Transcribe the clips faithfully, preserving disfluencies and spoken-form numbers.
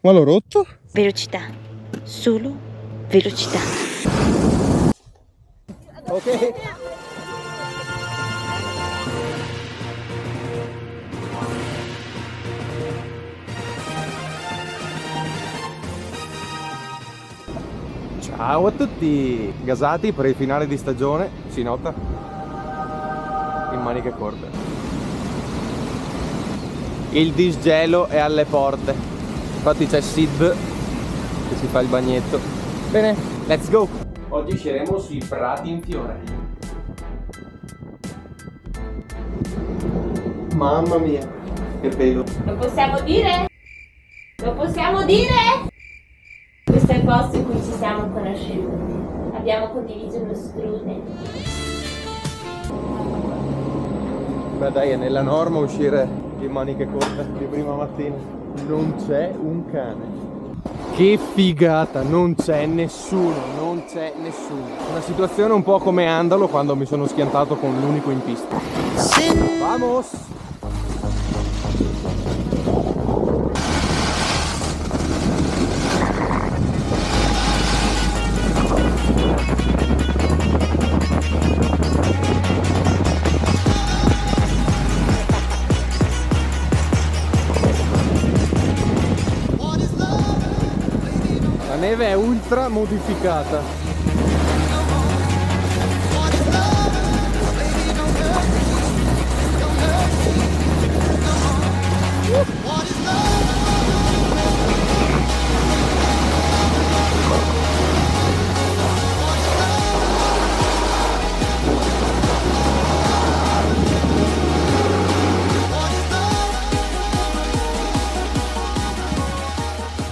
Ma l'ho rotto? Velocità, solo velocità. Ok. Ciao a tutti! Gasati per il finale di stagione, si nota? In maniche corte. Il disgelo è alle porte. Infatti c'è Sid che si fa il bagnetto. Bene, let's go! Oggi sceremo sui prati in fiore. Mamma mia, che bello! Lo possiamo dire? Lo possiamo dire? Questo è il posto in cui ci siamo conosciuti. Abbiamo condiviso uno strudel. Beh dai, è nella norma uscire in maniche corte di prima mattina. Non c'è un cane. Che figata, non c'è nessuno, non c'è nessuno. Una situazione un po' come Andalo quando mi sono schiantato con l'unico in pista. Vamos! La neve è ultra modificata.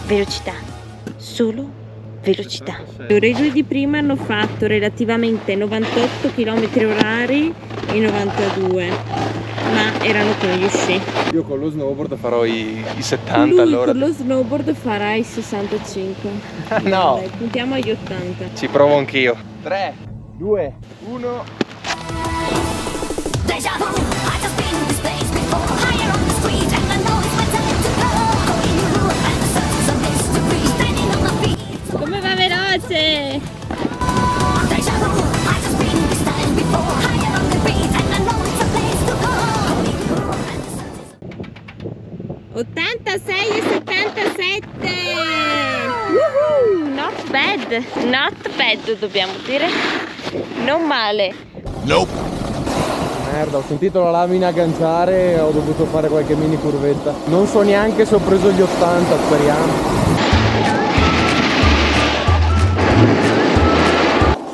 Velocità. Solo velocità. Le regole di prima hanno fatto relativamente novantotto chilometri orari e novantadue, ma erano con gli sci. Io con lo snowboard farò i, i settanta. Lui allora. Con lo snowboard farai i sessantacinque. No! Dai, puntiamo agli ottanta. Ci provo anch'io. tre, due, uno. ottantasei e settantasette. Woohoo! Not bad, not bad dobbiamo dire. Non male. Nope. Merda, ho sentito la lamina agganciare e ho dovuto fare qualche mini curvetta. Non so neanche se ho preso gli ottanta, speriamo.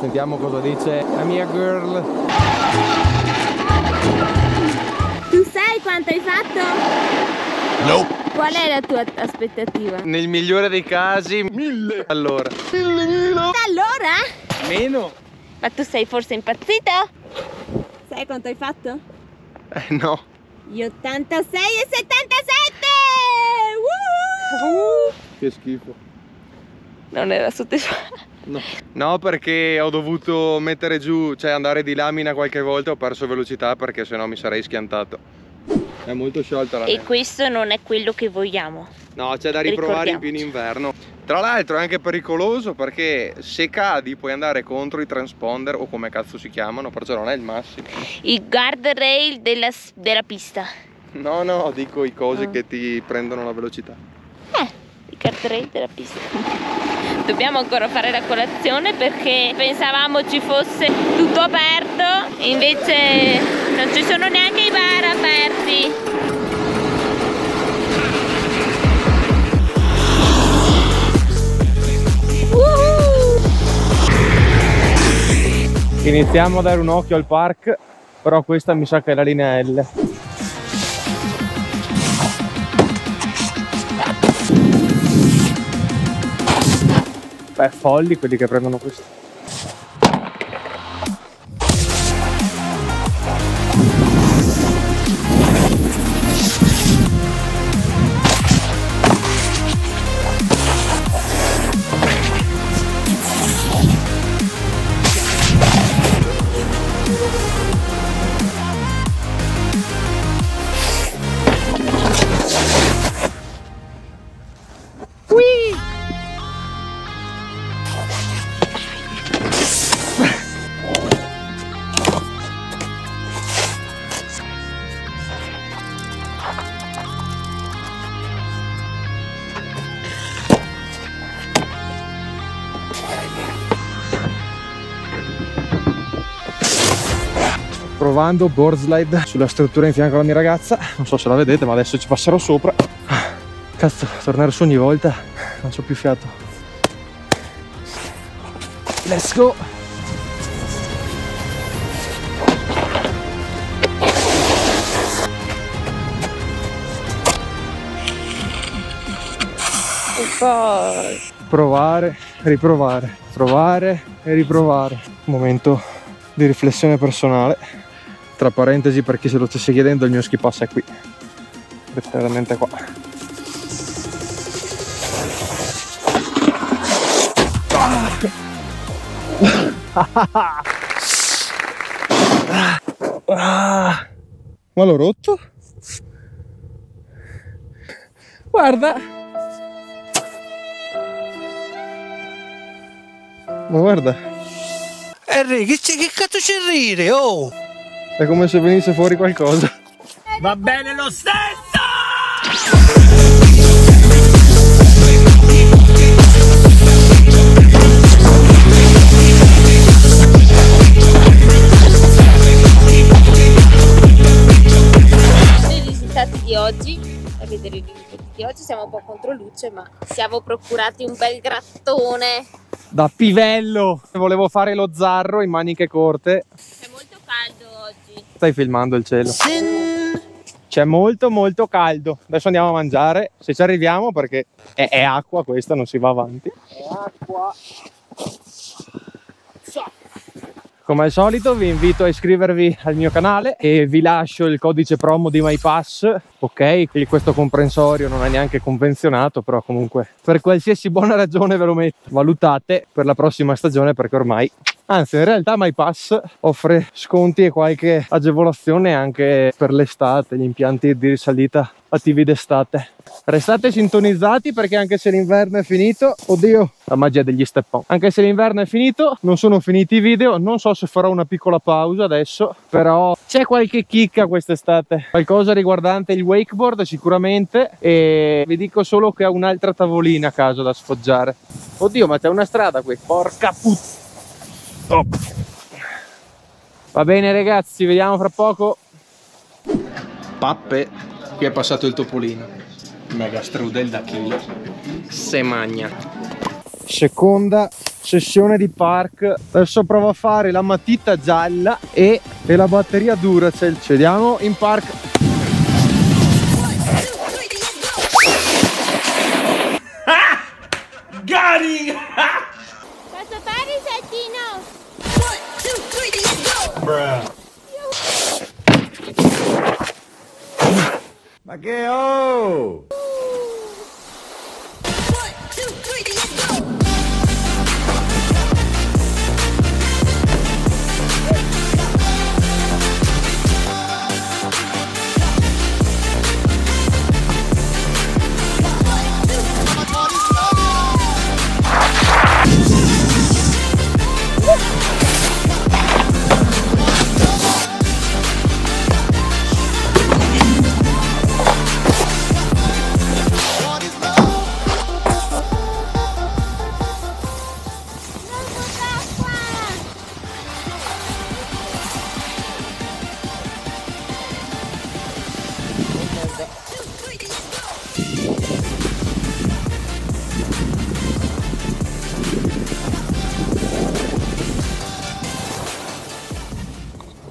Sentiamo cosa dice la mia girl. Tu sai quanto hai fatto? No. Qual è la tua aspettativa? Nel migliore dei casi, mille. Allora. Mille, mille. Allora? Meno. Ma tu sei forse impazzito? Sai quanto hai fatto? Eh, no. Gli ottantasei e settantasette! Uh, che schifo. Non era soddisfatto. No. No, perché ho dovuto mettere giù, cioè andare di lamina qualche volta, ho perso velocità perché sennò mi sarei schiantato. È molto sciolta la neve. E questo non è quello che vogliamo. No, c'è da riprovare in pieno inverno. Tra l'altro è anche pericoloso perché se cadi puoi andare contro i transponder o come cazzo si chiamano, perciò non è il massimo. I guardrail della, della pista. No, no, dico i cosi oh. che ti prendono la velocità. Eh. Guardrail della pista. Dobbiamo ancora fare la colazione perché pensavamo ci fosse tutto aperto, invece non ci sono neanche i bar aperti. Uh-huh. Iniziamo a dare un occhio al park, però questa mi sa che è la linea L. Beh, folli quelli che prendono questo. qui! Provando board slide sulla struttura in fianco alla mia ragazza, non so se la vedete, ma adesso ci passerò sopra. Cazzo, tornare su ogni volta, non c'ho più fiato. Let's go! Provare, riprovare, provare e riprovare. Un momento di riflessione personale. Tra parentesi, per chi se lo stesse chiedendo, il mio ski pass è qui, letteralmente qua. Ma l'ho rotto? Guarda! Ma guarda! Henry, che, che cazzo c'è a ridere? Oh! È come se venisse fuori qualcosa. Va bene lo stesso! I risultati di oggi, a vedere i risultati di oggi, siamo un po' contro luce, ma siamo procurati un bel grattone. Da pivello! Volevo fare lo zarro in maniche corte. È molto caldo. Stai filmando il cielo, c'è molto molto caldo. Adesso andiamo a mangiare, se ci arriviamo, perché è, è acqua questa, non si va avanti, è acqua. Come al solito vi invito a iscrivervi al mio canale e vi lascio il codice promo di MyPass. Ok, questo comprensorio non è neanche convenzionato, però comunque per qualsiasi buona ragione ve lo metto, valutate per la prossima stagione, perché ormai, anzi in realtà, MyPass offre sconti e qualche agevolazione anche per l'estate, gli impianti di risalita attivi d'estate. Restate sintonizzati, perché anche se l'inverno è finito, oddio, la magia degli Stepon, anche se l'inverno è finito non sono finiti i video. Non so se farò una piccola pausa adesso, però c'è qualche chicca quest'estate, qualcosa riguardante il wakeboard sicuramente, e vi dico solo che ho un'altra tavolina a casa da sfoggiare. Oddio, ma c'è una strada qui, porca puttana. Oh. Va bene ragazzi, vediamo fra poco. Pappe, qui è passato il topolino. Mega strudel da chilo. Se magna. Seconda sessione di park. Adesso provo a fare la matita gialla e, e la batteria Duracel. Ci vediamo in park. Ah! Gari! Ah! Posso fare il saltino? Ma che oh!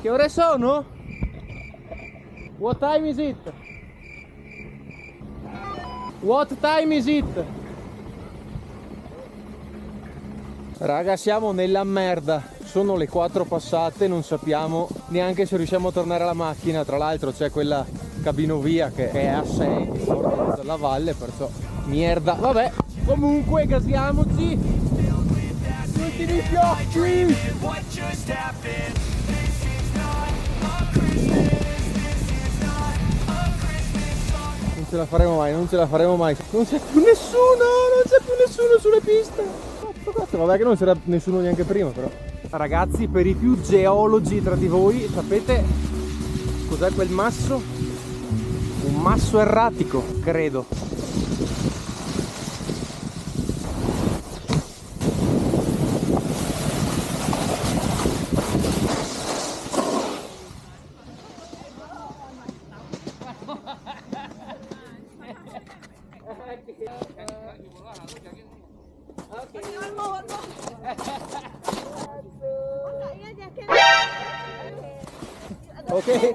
Che ore sono? What time is it? What time is it? Raga, siamo nella merda. Sono le quattro passate, non sappiamo neanche se riusciamo a tornare alla macchina. Tra l'altro c'è quella cabinovia che è a sei, che organizza la valle, perciò merda. Vabbè, comunque gasiamoci. Ultimi fiocchi! ce la faremo mai, non ce la faremo mai. Non c'è più nessuno, non c'è più nessuno sulle piste. Cazzo, cazzo, vabbè che non c'era nessuno neanche prima però. Ragazzi, per i più geologi tra di voi, sapete cos'è quel masso? Un masso erratico, credo. Okay.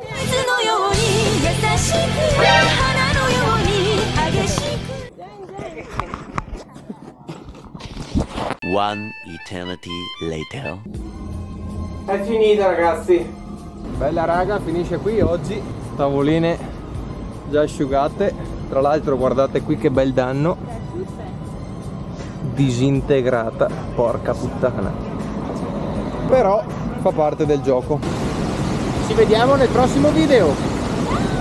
One eternity later. È finita ragazzi. Bella raga, finisce qui oggi. Tavoline già asciugate. Tra l'altro guardate qui che bel danno. Disintegrata. Porca puttana. Però fa parte del gioco. Ci vediamo nel prossimo video!